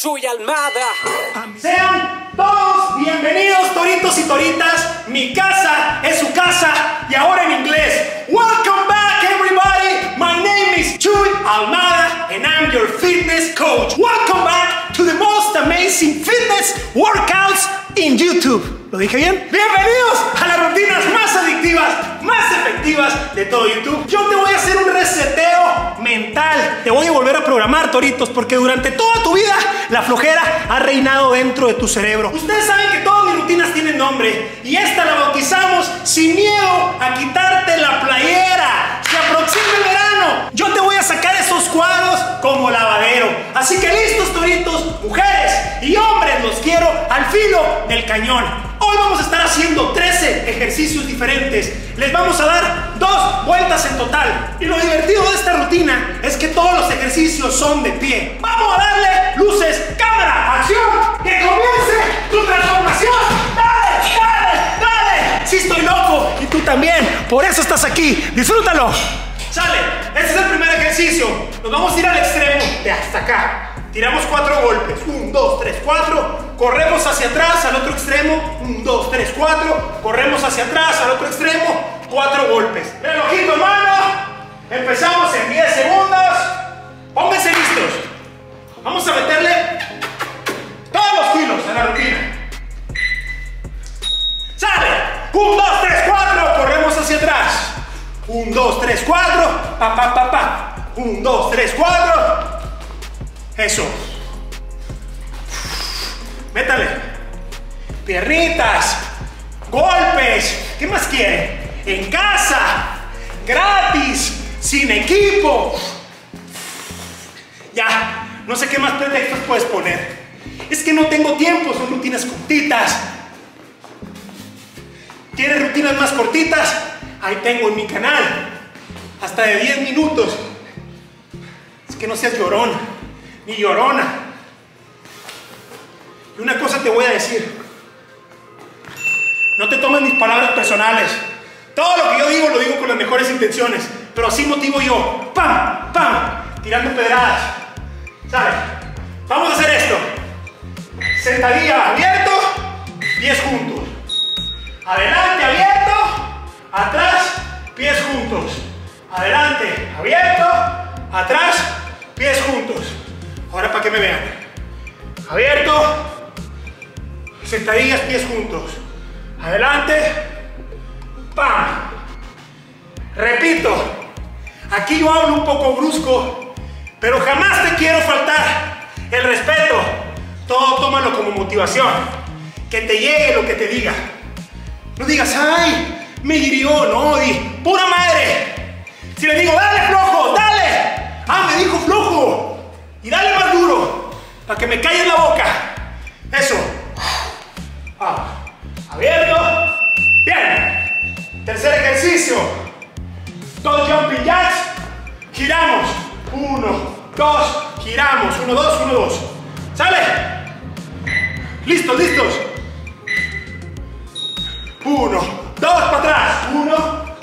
Chuy Almada. Sean todos bienvenidos, toritos y toritas. Mi casa es su casa y ahora en inglés. Welcome back, everybody. My name is Chuy Almada and I'm your fitness coach. Welcome back to the most amazing fitness workouts in YouTube. ¿Lo dije bien? Bienvenidos a las rutinas más adictivas, más efectivas de todo YouTube. Yo te voy a hacer un reseteo mental. Te voy a volver a programar, toritos, porque durante toda tu vida la flojera ha reinado dentro de tu cerebro. Ustedes saben que todas mis rutinas tienen nombre y esta la bautizamos sin miedo a quitarte la playera. Se aproxima el verano. Yo te voy a sacar esos cuadros como lavadero. Así que listos, toritos, mujeres y hombres, los quiero al filo del cañón. Hoy vamos a estar haciendo 13 ejercicios diferentes. Les vamos a dar 2 vueltas en total. Y lo divertido de esta rutina es que todos los ejercicios son de pie. ¡Vamos a darle luces, cámara, acción! ¡Que comience tu transformación! ¡Dale, dale, dale! Sí estoy loco y tú también. Por eso estás aquí. ¡Disfrútalo! ¡Sale! Este es el primer ejercicio. Nos vamos a ir al extremo de hasta acá. Tiramos 4 golpes, 1, 2, 3, 4, corremos hacia atrás al otro extremo, 1, 2, 3, 4, corremos hacia atrás al otro extremo, 4 golpes. Relojito en mano, empezamos en 10 segundos, pónganse listos, vamos a meterle todos los kilos a la rutina. Sale, 1, 2, 3, 4, corremos hacia atrás, 1, 2, 3, 4, pa, pa, pa, pa, 1, 2, 3, 4, eso. Métale. Piernitas. Golpes. ¿Qué más quiere? En casa. Gratis. Sin equipo. Ya. No sé qué más pretextos puedes poner. Es que no tengo tiempo. Son rutinas cortitas. ¿Quieres rutinas más cortitas? Ahí tengo en mi canal. Hasta de 10 minutos. Es que no seas llorón. Ni llorona. Y una cosa te voy a decir. No te tomes mis palabras personales. Todo lo que yo digo, lo digo con las mejores intenciones. Pero así motivo yo. ¡Pam! ¡Pam! Tirando pedradas. ¿Sabes? Vamos a hacer esto. Sentadilla abierto. Pies juntos. Adelante abierto. Atrás. Pies juntos. Adelante abierto. Atrás. Pies juntos. Ahora para que me vean. Abierto. Sentadillas, pies juntos. Adelante. ¡Pam! Repito. Aquí yo hablo un poco brusco, pero jamás te quiero faltar el respeto. Todo tómalo como motivación. Que te llegue lo que te diga. No digas, ¡ay! Me hirió, no, di, ¡pura madre! Si le digo, ¡dale flojo! ¡Dale! ¡Ah, me dijo flojo! Y dale más duro, para que me calles la boca. Eso. Ah, abierto. Bien. Tercer ejercicio. 2 jumping jacks. Giramos. 1, 2. Giramos. 1, 2, 1, 2. Sale. Listos, listos. 1, 2 para atrás. 1,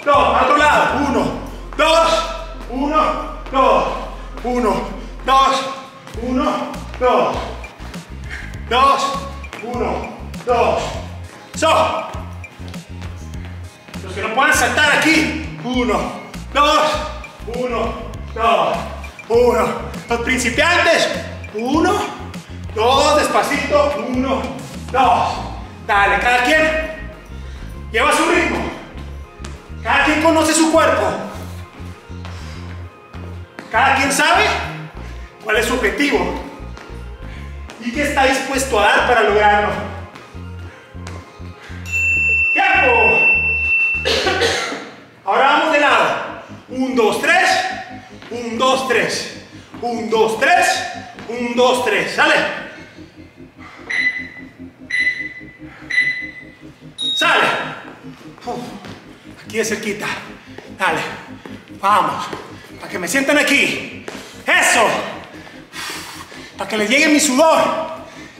2. Al otro lado. 1, 2. 1, 2. 1, 2, 1, 2, 1, 2, so, los que no puedan saltar aquí, 1, 2, 1, 2, 1, los principiantes, 1, 2, despacito, 1, 2, dale, cada quien lleva su ritmo, cada quien conoce su cuerpo, cada quien sabe cuál es su objetivo y qué está dispuesto a dar para lograrlo. ¡Tiempo! Ahora vamos de lado. 1, 2, 3. 1, 2, 3. 1, 2, 3. 1, 2, 3. Sale. Sale. Uf, aquí de cerquita. Dale. Vamos. Para que me sientan aquí. Eso. Para que le llegue mi sudor,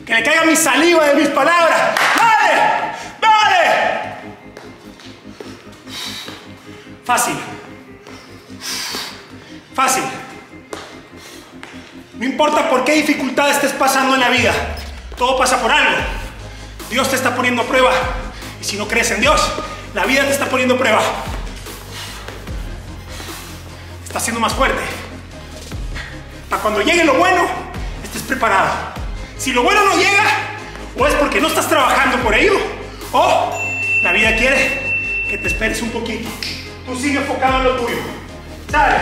que le caiga mi saliva de mis palabras. ¡Dale! ¡Dale! Fácil. Fácil. No importa por qué dificultad estés pasando en la vida, todo pasa por algo. Dios te está poniendo a prueba. Y si no crees en Dios, la vida te está poniendo a prueba. Estás siendo más fuerte. Para cuando llegue lo bueno, estés preparado. Si lo bueno no llega, o es porque no estás trabajando por ello, o la vida quiere que te esperes un poquito. Tú sigue enfocado en lo tuyo. Sale.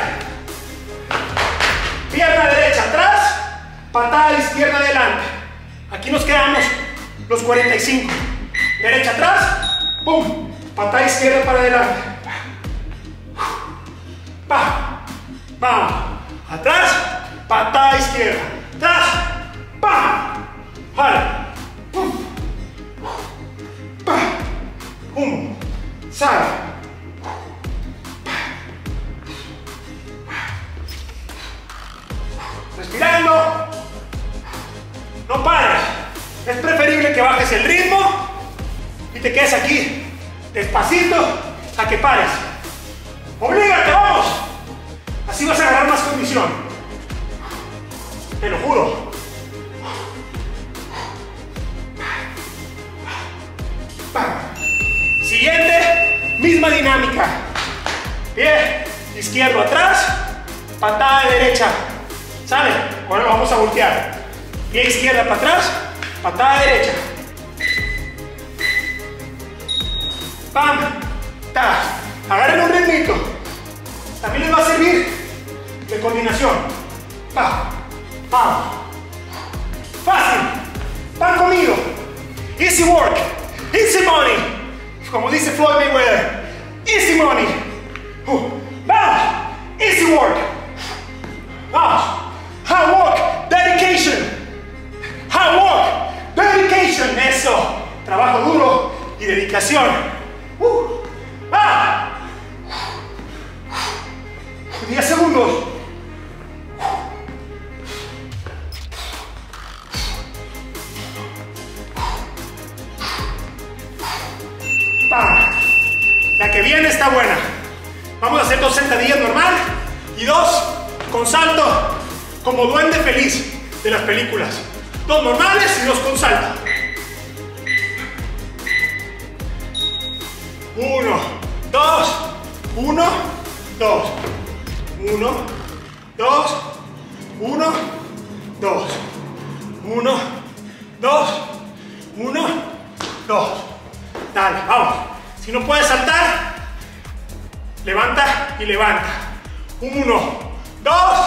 Pierna derecha atrás, patada de izquierda adelante. Aquí nos quedamos los 45. Derecha atrás, pum, patada izquierda para adelante. Pa, pa, atrás, patada izquierda, atrás, pa, jala, pum, pa, pum, sale, respirando, no pares. Es preferible que bajes el ritmo y te quedes aquí, despacito, a que pares. ¡Oblígate, vamos! Así vas a agarrar más condición. Te lo juro. Siguiente, misma dinámica. Pie izquierdo atrás, patada derecha. ¿Sale? Ahora lo vamos a voltear. Pie izquierda para atrás, patada derecha. Pam, ta. Agarren un ritmito. También les va a servir de coordinación. Pa, pam. Fácil. Pan conmigo. Easy work. Easy money. Como dice Floyd Mayweather. Easy money. Vamos. Easy work. Vamos. Hard work. Dedication. Hard work. Dedication. Eso. Trabajo duro y dedicación. ¡Va! 10 segundos. ¡Va! La que viene está buena. Vamos a hacer 2 sentadillas normal y 2 con salto, como Duende Feliz de las películas. 2 normales y 2 con salto. 1, 2, 1, 2, 1, 2, 1, 2, 1, 2. Dale, vamos. Si no puedes saltar, levanta y levanta. 1, 2,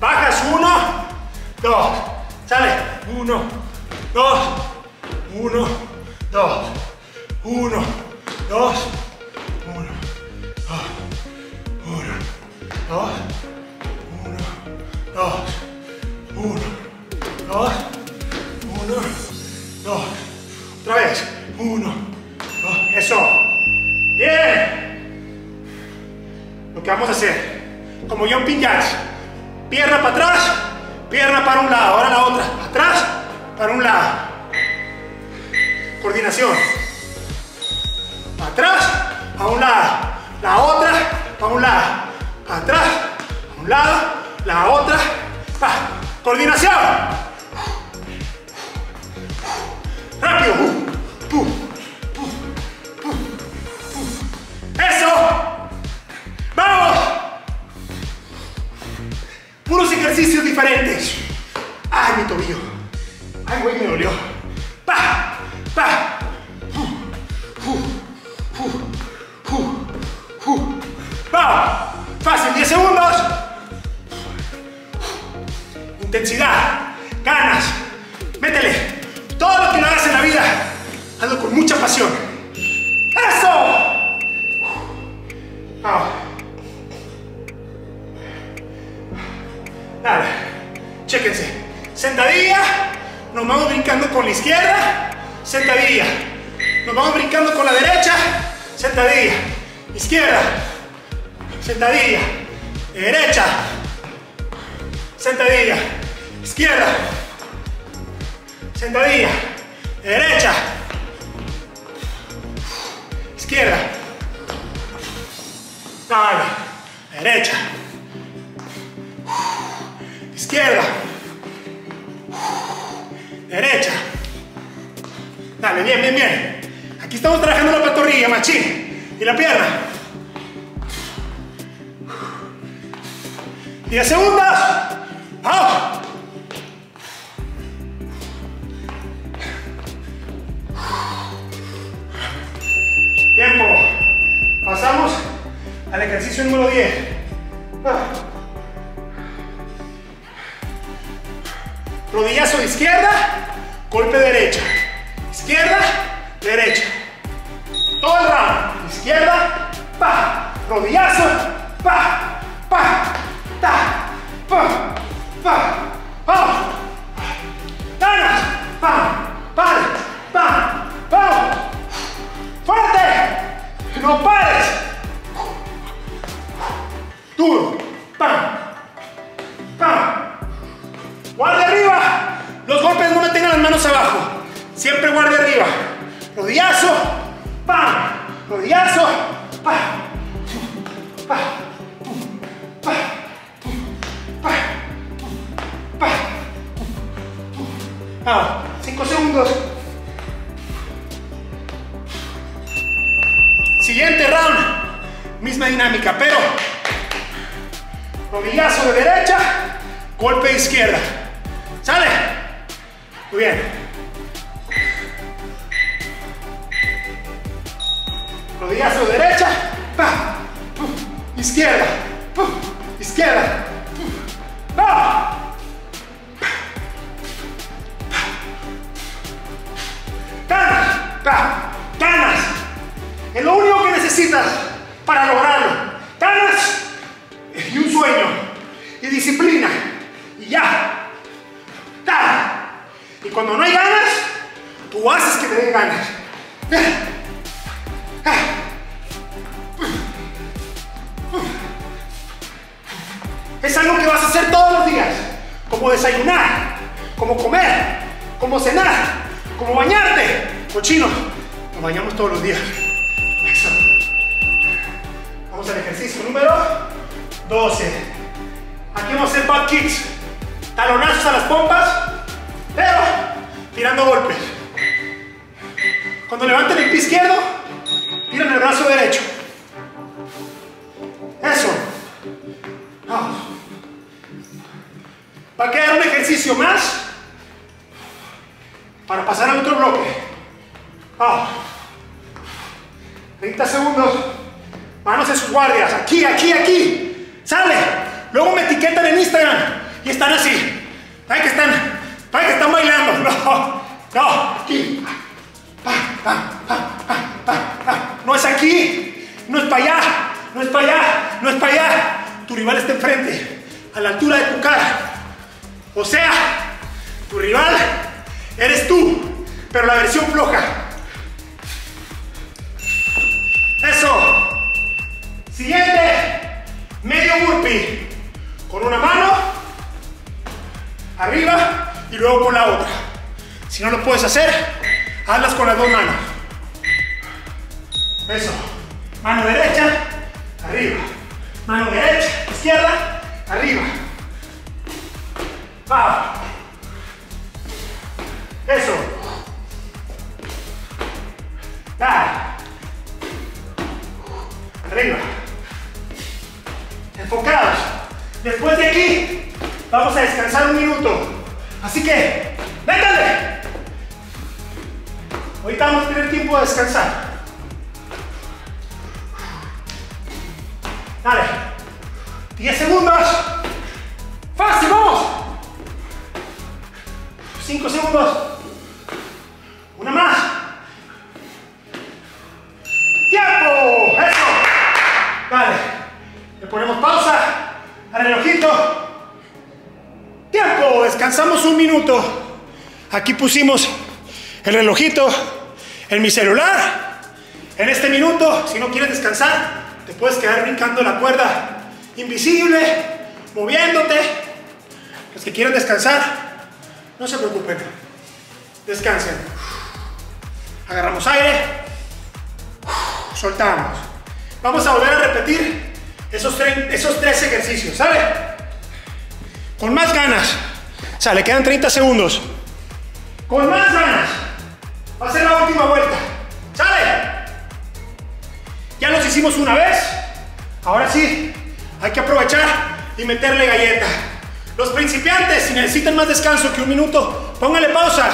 bajas 1, 2. Sale. 1, 2, 1, 2, 1, 2, 1, 2, 1, 2, 1, 2, 1, 2. Otra vez. 1, 2. Eso. Bien. Lo que vamos a hacer, como jumping jacks, pierna para atrás, pierna para un lado, ahora la otra, atrás, para un lado. Coordinación. Atrás, a un lado, la otra, a un lado, atrás, a un lado, la otra, pa. Coordinación. Rápido. Eso. Vamos. Puros ejercicios diferentes. Ay, mi tobillo. Ay, güey, me dolió. Pa, pa. Vamos, fácil, 10 segundos. Intensidad, ganas, métele. Todo lo que no hagas en la vida, hazlo con mucha pasión. ¡Eso! Vamos. Dale, chéquense. Sentadilla, nos vamos brincando con la izquierda, sentadilla. Nos vamos brincando con la derecha, sentadilla. Izquierda, sentadilla, derecha, sentadilla, izquierda, sentadilla, derecha, izquierda, dale, derecha, izquierda. izquierda, derecha, dale, bien, bien, bien. Aquí estamos trabajando la pantorrilla, machín, y la pierna. 10 segundos, vamos. Tiempo, pasamos al ejercicio número 10. Rodillazo de izquierda, golpe derecha, izquierda, derecha. Todo el round, izquierda, pa, rodillazo, pa, pa, ta, pa, pa, pa, dana, pa, pa, pa, pa, fuerte, no pares, duro, pa, pa. Guardia arriba, los golpes no me tengan las manos abajo, siempre guardia arriba, rodillazo, pam, rodillazo, pam, pam, pam, pam, pam, vamos, 5 segundos. Siguiente round, misma dinámica, pero rodillazo de derecha, golpe de izquierda. ¡Sale! Muy bien. Rodillazo de derecha. Pa, pu, izquierda. Pu, izquierda. ¡No! ¡Ganas! Pa, ¡ganas! Es lo único que necesitas para lograrlo. ¡Ganas! Y un sueño. Y disciplina. Y ya. Y cuando no hay ganas, tú haces que te den ganas. Es algo que vas a hacer todos los días, como desayunar, como comer, como cenar, como bañarte. Cochino, nos bañamos todos los días. Eso. Vamos al ejercicio número 12. Aquí vamos a hacer back kicks, talonazos a las pompas, pero tirando golpes. Cuando levanten el pie izquierdo, tiran el brazo derecho. Eso. Vamos. Va a quedar un ejercicio más para pasar al otro bloque. Vamos. 30 segundos. Manos en sus guardias. Aquí, aquí, aquí. Sale. Luego me etiquetan en Instagram y están así. ¿Saben que están? ¡Ay, que están bailando! ¡No! ¡No! Aquí. No es aquí, no es para allá, no es para allá, no es para allá. Tu rival está enfrente, a la altura de tu cara. O sea, tu rival eres tú, pero la versión floja. ¡Eso! Siguiente, medio burpee. Con una mano, arriba, y luego con la otra. Si no lo puedes hacer, hazlas con las dos manos. Eso. Mano derecha, arriba. Mano derecha, izquierda, arriba. Va. Eso. Da. Arriba. Enfocados. Después de aquí, vamos a descansar un minuto. Así que, ¡métale! Ahorita vamos a tener tiempo de descansar. Dale. 10 segundos. ¡Fácil, vamos! 5 segundos. Una más. ¡Tiempo! ¡Eso! Dale. Le ponemos pausa al relojito. Tiempo, descansamos un minuto. Aquí pusimos el relojito en mi celular. En este minuto, si no quieres descansar, te puedes quedar brincando la cuerda invisible, moviéndote. Los que quieran descansar, no se preocupen, descansen. Agarramos aire, soltamos. Vamos a volver a repetir esos tres ejercicios, ¿sabes? Con más ganas. O sea, le quedan 30 segundos. Con más ganas. Va a ser la última vuelta. ¡Sale! Ya los hicimos una vez. Ahora sí, hay que aprovechar y meterle galleta. Los principiantes, si necesitan más descanso que un minuto, pónganle pausa.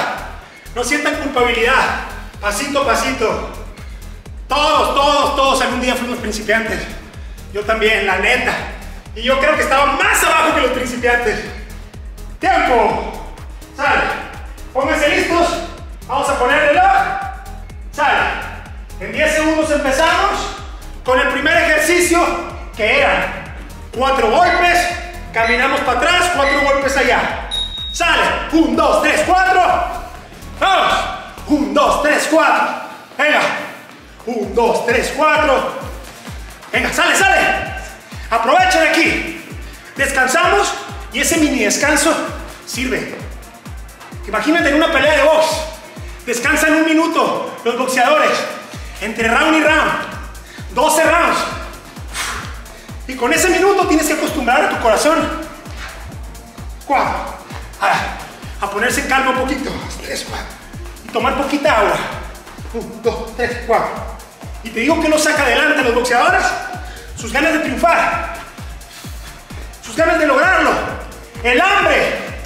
No sientan culpabilidad. Pasito a pasito. Todos algún día fuimos principiantes. Yo también, la neta. Y yo creo que estaba más abajo que los principiantes. ¡Tiempo! ¡Sale! Pónganse listos. Vamos a poner el reloj. ¡Sale! En 10 segundos empezamos con el primer ejercicio, que eran 4 golpes. Caminamos para atrás, 4 golpes allá. ¡Sale! 1, 2, 3, 4. ¡Vamos! 1, 2, 3, 4. Venga. 1, 2, 3, 4. Venga, sale, sale. Aprovechen aquí. Descansamos y ese mini descanso sirve. Imagínate en una pelea de box. Descansan un minuto los boxeadores. Entre round y round. 12 rounds. Y con ese minuto tienes que acostumbrar a tu corazón a ponerse en calma un poquito. 3, 4. Y tomar poquita agua. 1, 2, 3, 4. Y te digo que los saca adelante a los boxeadores. Sus ganas de triunfar. Sus ganas de lograrlo. El hambre.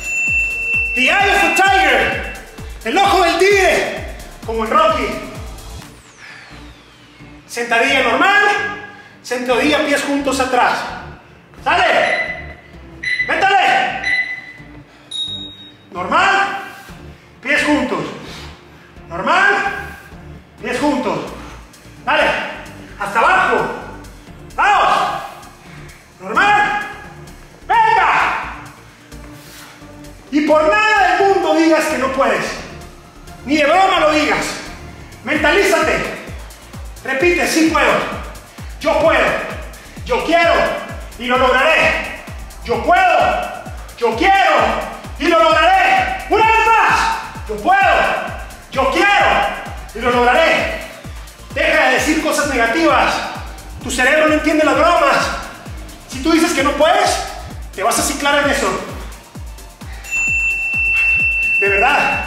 The Eye of the Tiger. El ojo del tigre. Como en Rocky. Sentadilla normal. Sentadilla, pies juntos atrás. ¡Sale! ¡Métale! Normal. Pies juntos. Normal. Pies juntos. ¡Dale! ¡Hasta abajo! ¡Vamos! ¡Normal! ¡Venga! Y por nada del mundo digas que no puedes. Ni de broma lo digas. Mentalízate. Repite, sí puedo. Yo puedo, yo quiero y lo lograré. Yo puedo, yo quiero y lo lograré. ¡Una vez más! Yo puedo, yo quiero y lo lograré. Deja de decir cosas negativas. Tu cerebro no entiende las bromas. Si tú dices que no puedes, te vas a ciclar en eso. De verdad,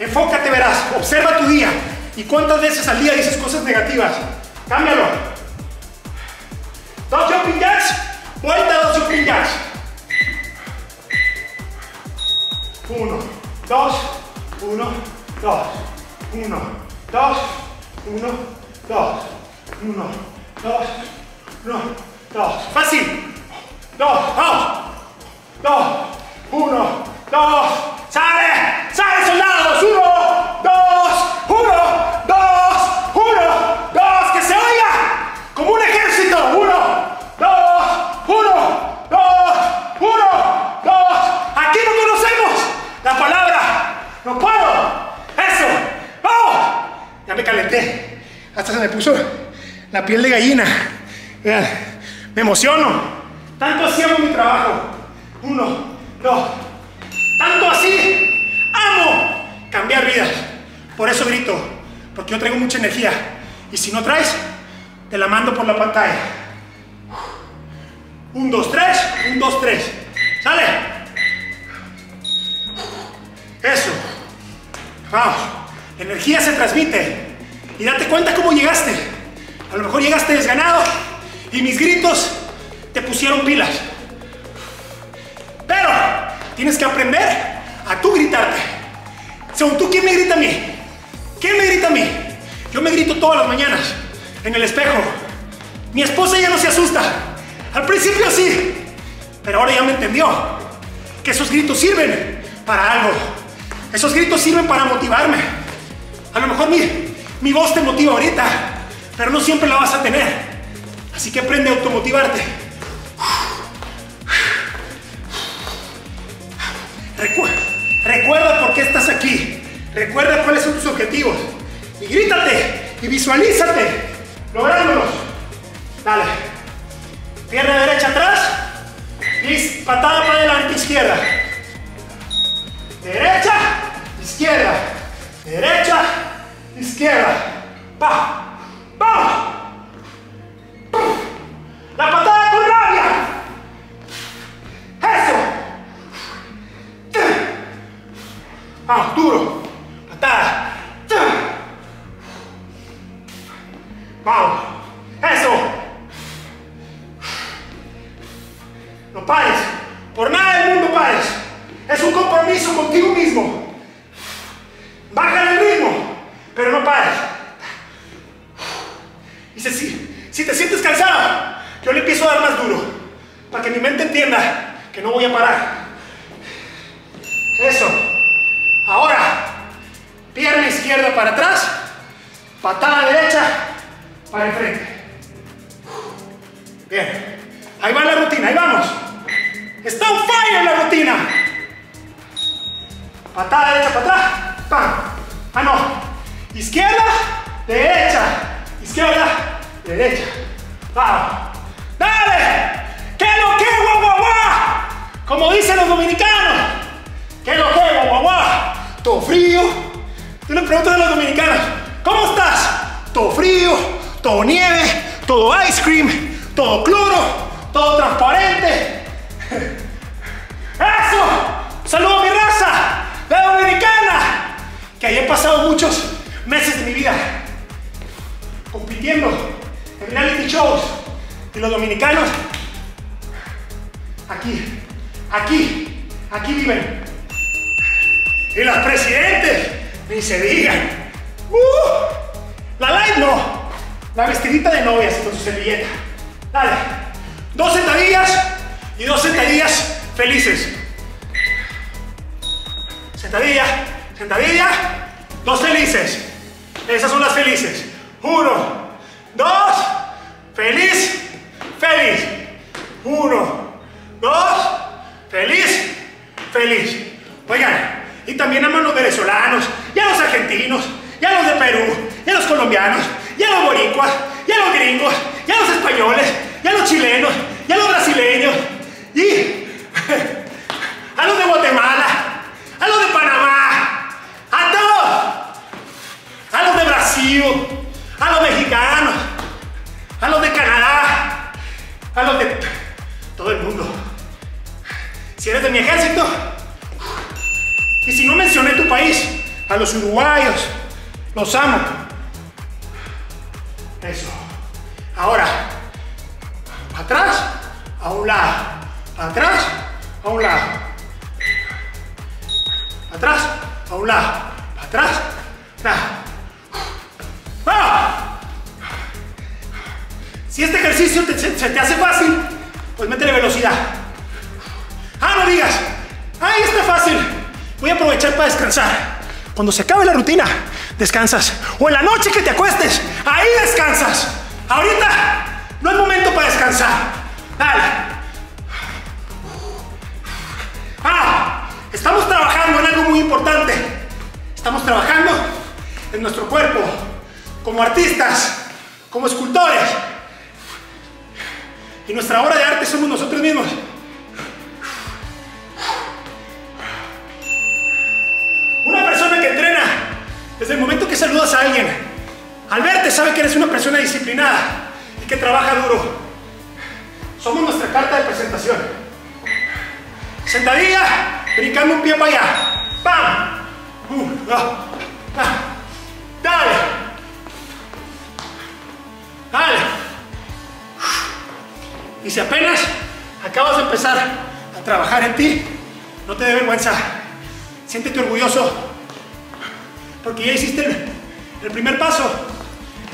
enfócate, verás. Observa tu día y cuántas veces al día dices cosas negativas. Cámbialo. 2 jumping jacks, vuelta 2 jumping jacks. 1, 2, 1, 2, 1, 2, 1, 2, 1, 2, 1, 2. Fácil. 2, 2, 2, 1, 2. ¡Sale! ¡Sale, soldados! 1, 2, 1, 2, 1, 2. ¡Que se oiga! ¡Como un ejército! 1. ¡No puedo! ¡Eso! ¡Vamos! Ya me calenté. Hasta se me puso la piel de gallina. Vean, me emociono. Tanto así amo mi trabajo. 1, 2. Tanto así amo cambiar vidas. Por eso grito. Porque yo traigo mucha energía. Y si no traes, te la mando por la pantalla. 1, 2, 3. 1, 2, 3. ¡Sale! Eso. Vamos, la energía se transmite y date cuenta cómo llegaste. A lo mejor llegaste desganado y mis gritos te pusieron pilas. Pero tienes que aprender a tú gritarte. Según tú, ¿quién me grita a mí? ¿Quién me grita a mí? Yo me grito todas las mañanas en el espejo. Mi esposa ya no se asusta. Al principio sí, pero ahora ya me entendió que esos gritos sirven para algo. Esos gritos sirven para motivarme. A lo mejor mi voz te motiva ahorita, pero no siempre la vas a tener. Así que aprende a automotivarte. Recuerda por qué estás aquí. Recuerda cuáles son tus objetivos. Y grítate y visualízate lográndolos. Dale. Pierna derecha atrás. Y patada para adelante, izquierda. Derecha, izquierda, derecha, izquierda. ¡Va! ¡Vamos! ¡La patada con rabia! ¡Eso! duro, patada, vamos, eso, no pares, por nada del mundo pares, es un compromiso contigo mismo, baja el ritmo, pero no pares, y si te sientes cansado, yo le empiezo a dar más duro, para que mi mente entienda que no voy a parar. Eso. Ahora, pierna izquierda para atrás, patada derecha para el frente. Bien. Ahí va la rutina, ahí vamos. Está un fire la rutina. Patada derecha para atrás, pam. Ah, no. Izquierda, derecha. Izquierda, derecha. Vamos. ¡Dale! ¡Qué lo que, guaguaguá! Como dicen los dominicanos. ¿Qué lo que, guaguaguá? Todo frío. Yo le pregunto a los dominicanos, ¿cómo estás? Todo frío, todo nieve, todo ice cream, todo cloro, todo transparente. ¡Eso! ¡Saludos a mi raza! ¡La dominicana! Que ahí he pasado muchos meses de mi vida compitiendo en reality shows. Y los dominicanos, aquí viven. Y las presidentes, ni se digan. La light no, la vestidita de novias con su servilleta. Dale, 2 sentadillas felices. Sentadilla, sentadilla, 2 felices. Esas son las felices. 1, 2, feliz. Feliz, 1, 2, feliz, feliz. Oigan, y también aman los venezolanos, y a los argentinos, y a los de Perú, y a los colombianos, y a los boricuas, y a los gringos, y a los españoles, y a los chilenos, y a los brasileños, y a los de Guatemala, a los de Panamá, a todos, a los de Brasil, a los mexicanos, a los de Canadá, a los de todo el mundo. Si eres de mi ejército, y si no mencioné tu país, a los uruguayos, los amo. Eso. Ahora, atrás, a un lado, atrás, a un lado, atrás, a un lado, atrás, nada. ¡Ah! Si este ejercicio se te hace fácil, pues métele velocidad. Ah, no digas, ¡ay, está fácil! Voy a aprovechar para descansar. Cuando se acabe la rutina, descansas. O en la noche que te acuestes, ahí descansas. Ahorita no es momento para descansar. Dale. Ah, estamos trabajando en algo muy importante. Estamos trabajando en nuestro cuerpo, como artistas, como escultores. Y nuestra obra de arte somos nosotros mismos. Una persona que entrena, desde el momento que saludas a alguien, al verte sabe que eres una persona disciplinada y que trabaja duro. Somos nuestra carta de presentación. Sentadilla, brincando un pie para allá. ¡Pam! ¡Dale! ¡Dale! Y si apenas acabas de empezar a trabajar en ti, no te dé vergüenza. Siéntete orgulloso, porque ya hiciste el primer paso,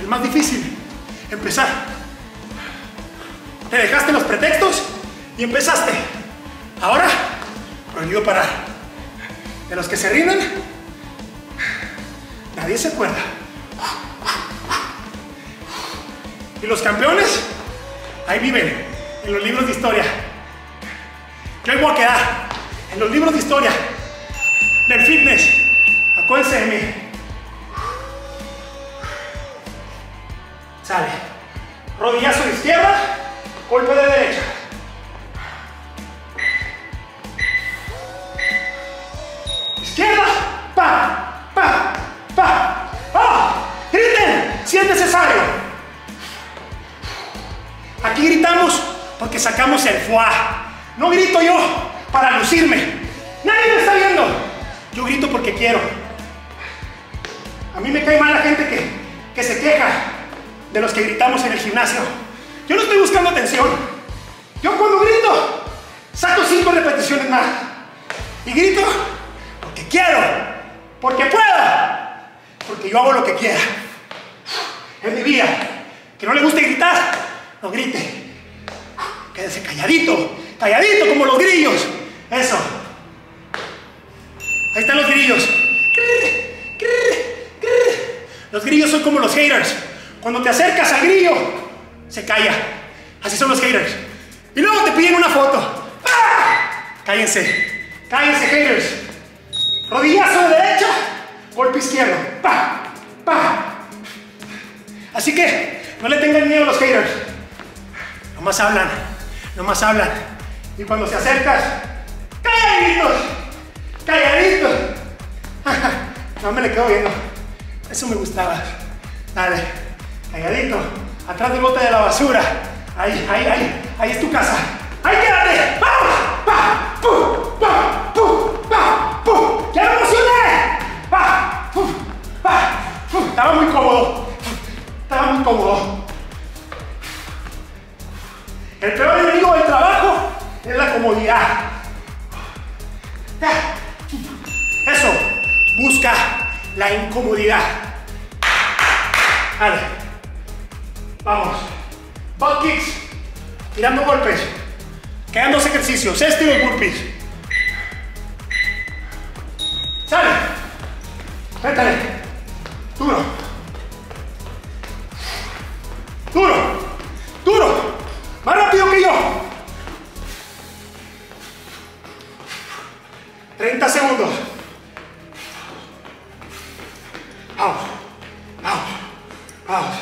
el más difícil, empezar. Te dejaste los pretextos y empezaste. Ahora, prohibido parar. De los que se rinden, nadie se acuerda. Y los campeones, ahí viven. En los libros de historia. Yo ahí voy a quedar. En los libros de historia. Del fitness. Acuérdense de mí. Sale. Rodillazo de izquierda. Golpe de derecha. Izquierda. Pa. Pa. Pa. ¡Ah! ¡Griten! Si es necesario. Aquí gritamos. Porque sacamos el fuá. No grito yo para lucirme. Nadie me está viendo. Yo grito porque quiero. A mí me cae mal la gente que se queja de los que gritamos en el gimnasio. Yo no estoy buscando atención. Yo cuando grito, saco 5 repeticiones más. Y grito porque quiero, porque pueda, porque yo hago lo que quiera. Es mi vida. Que no le guste gritar, no grite. Quédese calladito, calladito como los grillos. Eso. Ahí están los grillos. Los grillos son como los haters. Cuando te acercas al grillo, se calla. Así son los haters. Y luego te piden una foto. ¡Ah! Cállense. Cállense, haters. Rodillazo de derecha, golpe izquierdo. ¡Pa! ¡Pa! Así que no le tengan miedo a los haters. Nomás hablan. Nomás hablan. Y cuando se acercas, ¡calladitos! ¡Calladitos! No me le quedo viendo. Eso me gustaba. Dale. Calladito. Atrás del bote de la basura. Ahí, ahí, ahí. Ahí es tu casa. ¡Ahí quédate! ¡Vamos! ¡Pa! ¡Pum! ¡Pa! ¡Pum! ¡Pa! ¡Pum! ¡Ya me emocioné! ¡Pa! ¡Pum! ¡Pa! ¡Pum! Estaba muy cómodo. Estaba muy cómodo. El peor enemigo del trabajo es la comodidad. Eso, busca la incomodidad. Dale. Vamos. Butt kicks, tirando golpes. Quedan 2 ejercicios, este y los burpees. Sale. Pétale. Duro. Duro. Duro. ¡Más rápido que yo! 30 segundos. Vamos, vamos, vamos.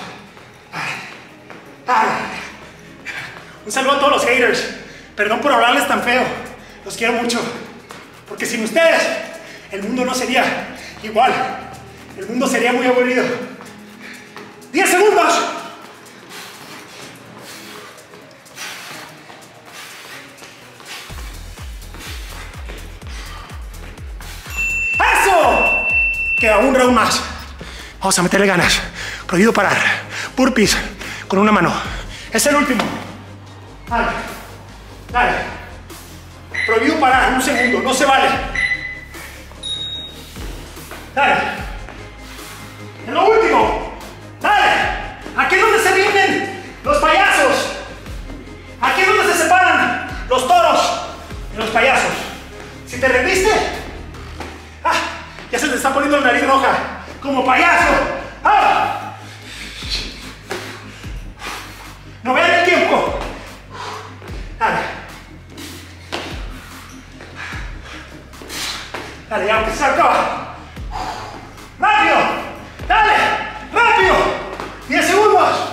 Un saludo a todos los haters. Perdón por hablarles tan feo. Los quiero mucho. Porque sin ustedes, el mundo no sería igual. El mundo sería muy aburrido. 10 segundos. Queda un round más. Vamos a meterle ganas. Prohibido parar. Burpees con una mano. Es el último. Dale. Dale. Prohibido parar. Un segundo. No se vale. Dale. En lo último. Dale. Aquí es donde se vienen los payasos. Aquí es donde se separan los toros de los payasos. Si te rendiste... Ya se te está poniendo la nariz roja, como payaso. ¡Ah! No vean el tiempo. Dale. Dale, ya aunque se acaba. ¡Rápido! ¡Dale! ¡Rápido! 10 segundos.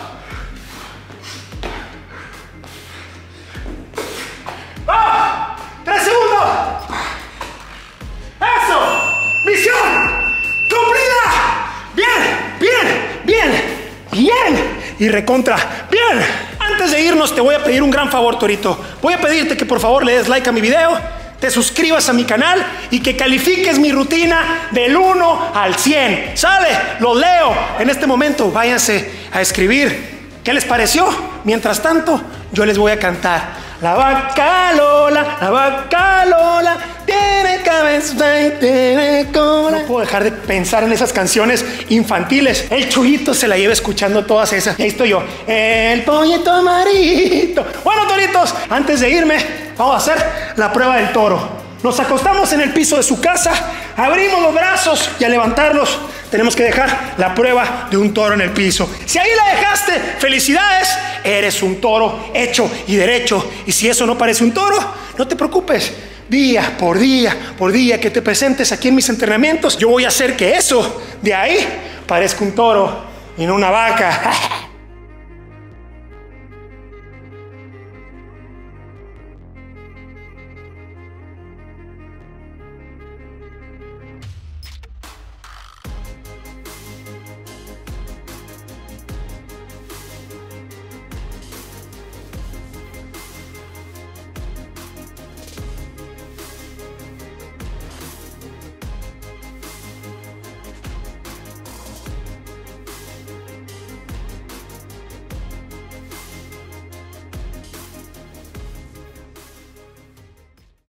¡Ah! 3 segundos. ¡Eso! ¡Misión cumplida! ¡Bien! ¡Bien! ¡Bien! ¡Bien! Y recontra. ¡Bien! Antes de irnos te voy a pedir un gran favor, Torito. Voy a pedirte que por favor le des like a mi video, te suscribas a mi canal y que califiques mi rutina del 1 al 100. ¡Sale! ¡Lo leo! En este momento váyanse a escribir qué les pareció. Mientras tanto, yo les voy a cantar. La vaca Lola, tiene cabeza y tiene cola. No puedo dejar de pensar en esas canciones infantiles. El Chuyito se la lleva escuchando todas esas. Y ahí estoy yo. El pollito amarito. Bueno, toritos, antes de irme, vamos a hacer la prueba del toro. Nos acostamos en el piso de su casa, abrimos los brazos y al levantarlos tenemos que dejar la prueba de un toro en el piso. Si ahí la dejaste, felicidades, eres un toro hecho y derecho. Y si eso no parece un toro, no te preocupes. Día por día, por día que te presentes aquí en mis entrenamientos, yo voy a hacer que eso de ahí parezca un toro y no una vaca.